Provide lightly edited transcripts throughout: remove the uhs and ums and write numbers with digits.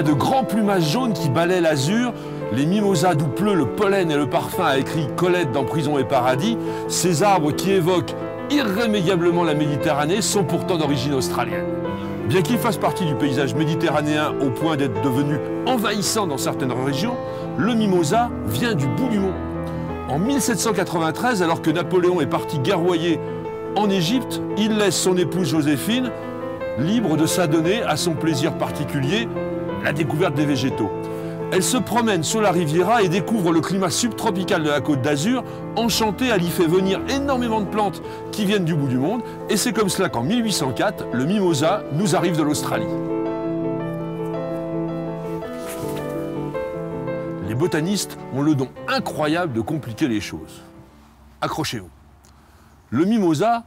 y a de grands plumages jaunes qui balaient l'azur. Les mimosas d'où pleut le pollen et le parfum, a écrit Colette dans Prison et Paradis. Ces arbres qui évoquent irrémédiablement la Méditerranée sont pourtant d'origine australienne. Bien qu'ils fassent partie du paysage méditerranéen au point d'être devenu envahissant dans certaines régions, le mimosa vient du bout du monde. En 1793, alors que Napoléon est parti guerroyer en Égypte, il laisse son épouse Joséphine libre de s'adonner à son plaisir particulier, la découverte des végétaux. Elle se promène sur la Riviera et découvre le climat subtropical de la Côte d'Azur. Enchantée, elle y fait venir énormément de plantes qui viennent du bout du monde. Et c'est comme cela qu'en 1804, le mimosa nous arrive de l'Australie. Les botanistes ont le don incroyable de compliquer les choses. Accrochez-vous. Le mimosa,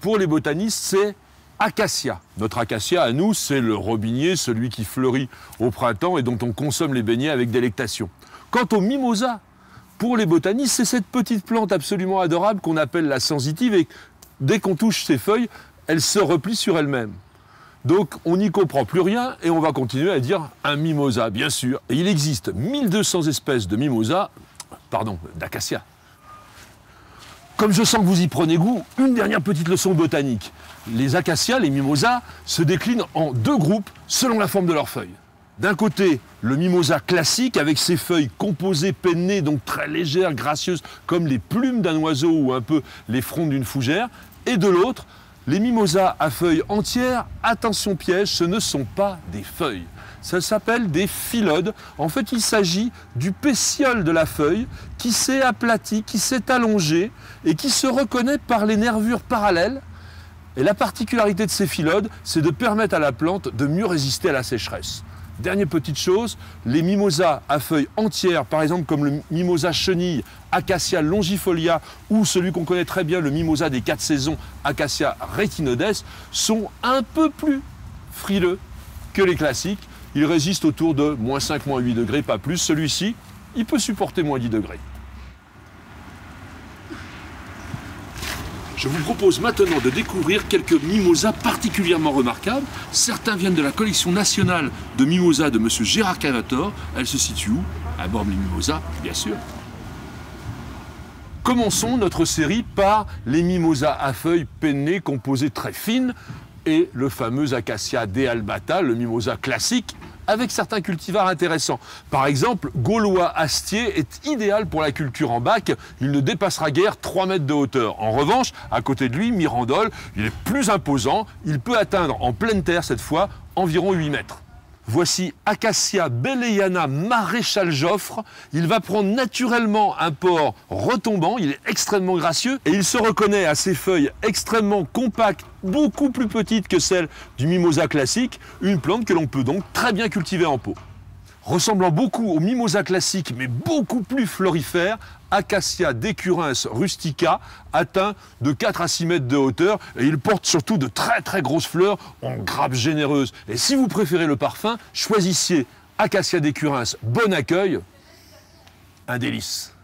pour les botanistes, c'est acacia. Notre acacia, à nous, c'est le robinier, celui qui fleurit au printemps et dont on consomme les beignets avec délectation. Quant au mimosa, pour les botanistes, c'est cette petite plante absolument adorable qu'on appelle la sensitive et dès qu'on touche ses feuilles, elle se replie sur elle-même. Donc, on n'y comprend plus rien et on va continuer à dire un mimosa, bien sûr. Et il existe 1200 espèces de mimosa, pardon, d'acacia. Comme je sens que vous y prenez goût, une dernière petite leçon botanique. Les acacias, les mimosas, se déclinent en deux groupes selon la forme de leurs feuilles. D'un côté, le mimosa classique avec ses feuilles composées, pennées, donc très légères, gracieuses, comme les plumes d'un oiseau ou un peu les frondes d'une fougère. Et de l'autre, les mimosas à feuilles entières, attention piège, ce ne sont pas des feuilles. Ça s'appelle des phyllodes. En fait, il s'agit du pétiole de la feuille qui s'est aplati, qui s'est allongé et qui se reconnaît par les nervures parallèles. Et la particularité de ces phyllodes, c'est de permettre à la plante de mieux résister à la sécheresse. Dernière petite chose, les mimosas à feuilles entières, par exemple comme le mimosa chenille, Acacia longifolia, ou celui qu'on connaît très bien, le mimosa des 4 saisons, Acacia retinodes, sont un peu plus frileux que les classiques. Ils résistent autour de moins 5, moins 8 degrés, pas plus. Celui-ci, il peut supporter moins 10 degrés. Je vous propose maintenant de découvrir quelques mimosas particulièrement remarquables. Certains viennent de la collection nationale de mimosas de M. Gérard Cavatore. Elle se situe où? À Bormes-les-Mimosas, bien sûr. Commençons notre série par les mimosas à feuilles pennées, composées très fines, et le fameux Acacia dealbata, le mimosa classique, avec certains cultivars intéressants. Par exemple, Gaulois Astier est idéal pour la culture en bac. Il ne dépassera guère 3 mètres de hauteur. En revanche, à côté de lui, Mirandol, il est plus imposant. Il peut atteindre, en pleine terre cette fois, environ 8 mètres. Voici Acacia belleyana Maréchal-Joffre. Il va prendre naturellement un port retombant. Il est extrêmement gracieux et il se reconnaît à ses feuilles extrêmement compactes, beaucoup plus petites que celles du mimosa classique. Une plante que l'on peut donc très bien cultiver en pot. Ressemblant beaucoup au mimosa classique, mais beaucoup plus florifère, Acacia Decurrens Rustica atteint de 4 à 6 mètres de hauteur et il porte surtout de très grosses fleurs en grappes généreuses. Et si vous préférez le parfum, choisissez Acacia Decurrens Bon Accueil, un délice.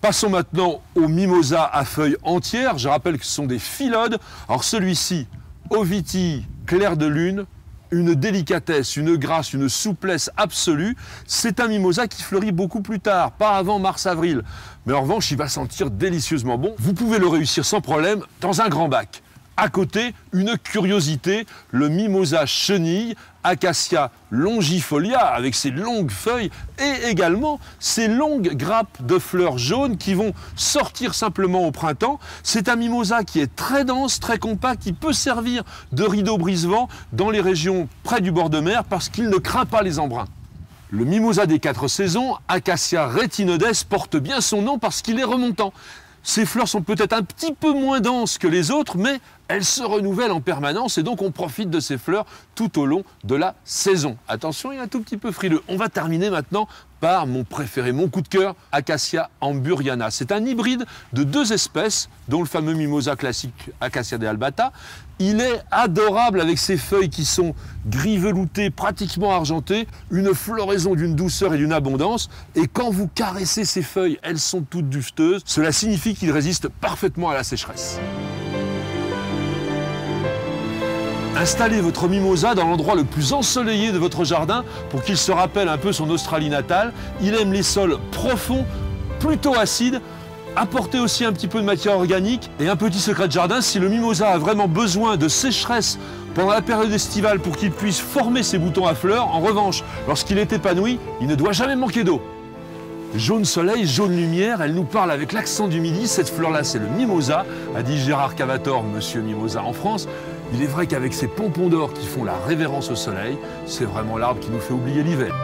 Passons maintenant aux mimosas à feuilles entières. Je rappelle que ce sont des phyllodes. Alors celui-ci, Oviti Clair de Lune, une délicatesse, une grâce, une souplesse absolue. C'est un mimosa qui fleurit beaucoup plus tard, pas avant mars-avril. Mais en revanche, il va sentir délicieusement bon. Vous pouvez le réussir sans problème dans un grand bac. À côté, une curiosité, le mimosa chenille, Acacia longifolia, avec ses longues feuilles et également ses longues grappes de fleurs jaunes qui vont sortir simplement au printemps. C'est un mimosa qui est très dense, très compact, qui peut servir de rideau brise-vent dans les régions près du bord de mer parce qu'il ne craint pas les embruns. Le mimosa des 4 saisons, Acacia retinodes, porte bien son nom parce qu'il est remontant. Ces fleurs sont peut-être un petit peu moins denses que les autres, mais elles se renouvellent en permanence et donc on profite de ces fleurs tout au long de la saison. Attention, il est un tout petit peu frileux. On va terminer maintenant par mon préféré, mon coup de cœur, Acacia amburiana. C'est un hybride de 2 espèces, dont le fameux mimosa classique Acacia dealbata. Il est adorable avec ses feuilles qui sont gris velouté, pratiquement argentées, une floraison d'une douceur et d'une abondance. Et quand vous caressez ces feuilles, elles sont toutes dufteuses. Cela signifie qu'il résiste parfaitement à la sécheresse. Un Installez votre mimosa dans l'endroit le plus ensoleillé de votre jardin pour qu'il se rappelle un peu son Australie natale. Il aime les sols profonds, plutôt acides. Apportez aussi un petit peu de matière organique. Et un petit secret de jardin, si le mimosa a vraiment besoin de sécheresse pendant la période estivale pour qu'il puisse former ses boutons à fleurs, en revanche, lorsqu'il est épanoui, il ne doit jamais manquer d'eau. Jaune soleil, jaune lumière, elle nous parle avec l'accent du midi. Cette fleur-là, c'est le mimosa, a dit Gérard Cavatore, monsieur mimosa en France. Il est vrai qu'avec ces pompons d'or qui font la révérence au soleil, c'est vraiment l'arbre qui nous fait oublier l'hiver.